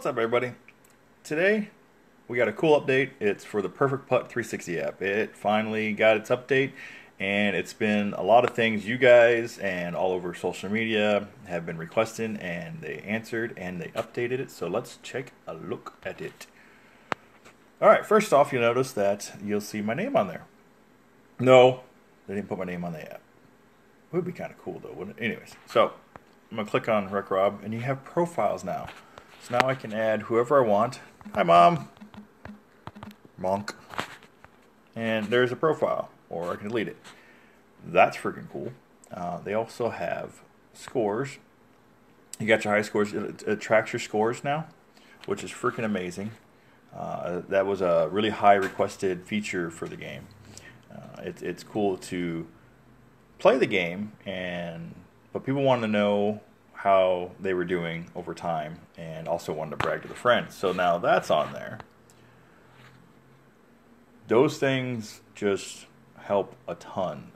What's up, everybody? Today we got a cool update. It's for the Perfect Putt 360 app. It finally got its update, and it's been a lot of things you guys and all over social media have been requesting, and they answered and they updated it. So let's check a look at it. Alright, first off, you'll notice that you'll see my name on there. No, they didn't put my name on the app. It would be kind of cool though, wouldn't it? Anyways, so I'm going to click on Rec Rob, and you have profiles now. So now I can add whoever I want. Hi, Mom. Monk. And there's a profile, or I can delete it. That's freaking cool. They also have scores. You got your high scores. It tracks your scores now, which is freaking amazing. That was a really high requested feature for the game. It's cool to play the game, but people wanted to know how they were doing over time, and also wanted to brag to the friends. So now that's on there. Those things just help a ton.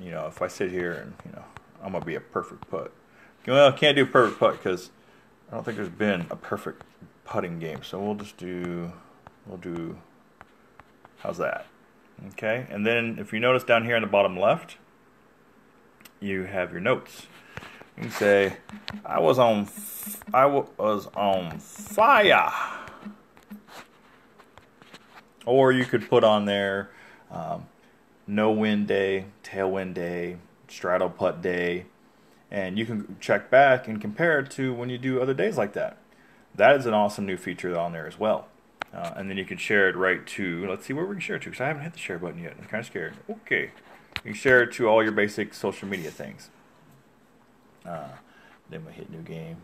You know, if I sit here and, you know, I'm gonna be a perfect putt. Well, I can't do perfect putt because I don't think there's been a perfect putting game. So we'll do. How's that? Okay. And then if you notice down here in the bottom left, you have your notes. You can say, I was on fire. Or you could put on there, no wind day, tailwind day, straddle putt day, and you can check back and compare it to when you do other days like that. That is an awesome new feature on there as well. And then you can share it right to, let's see where we can share it to, because I haven't hit the share button yet. I'm kind of scared. Okay. You can share it to all your basic social media things. Then we hit new game.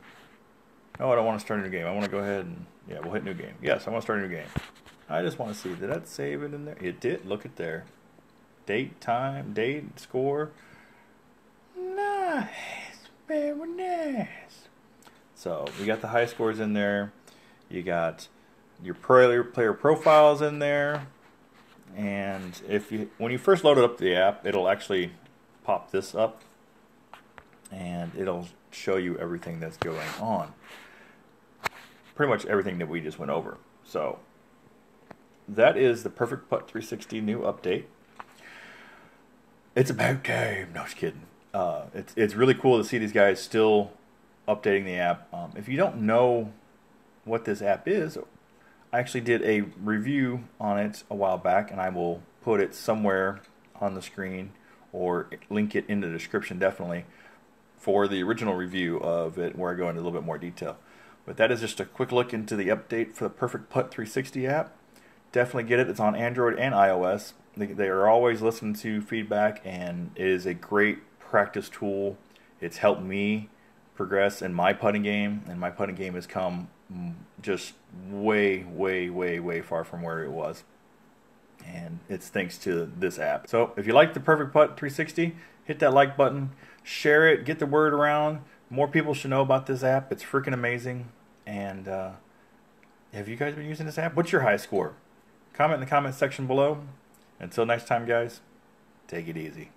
Oh, I don't want to start a new game. I want to go ahead and, yeah, we'll hit new game. Yes, I want to start a new game. I just want to see, did that save it in there? It did. Look at there. Date, time, date, score. Nice. Very nice. So we got the high scores in there. You got your player profiles in there. And when you first load up the app, it'll actually pop this up, and it'll show you everything that's going on. Pretty much everything that we just went over. So that is the Perfect Putt 360 new update. It's about time. No, just kidding. It's really cool to see these guys still updating the app. If you don't know what this app is, I actually did a review on it a while back, and I will put it somewhere on the screen or link it in the description definitely, for the original review of it, where I go into a little bit more detail. But that is just a quick look into the update for the Perfect Putt 360 app. Definitely get it. It's on Android and iOS. They are always listening to feedback, and it is a great practice tool. It's helped me progress in my putting game, and my putting game has come just way, way, way, way far from where it was. And it's thanks to this app. So if you like the Perfect Putt 360, hit that like button, share it, get the word around. More people should know about this app. It's freaking amazing. And have you guys been using this app? What's your high score? Comment in the comment section below. Until next time, guys, take it easy.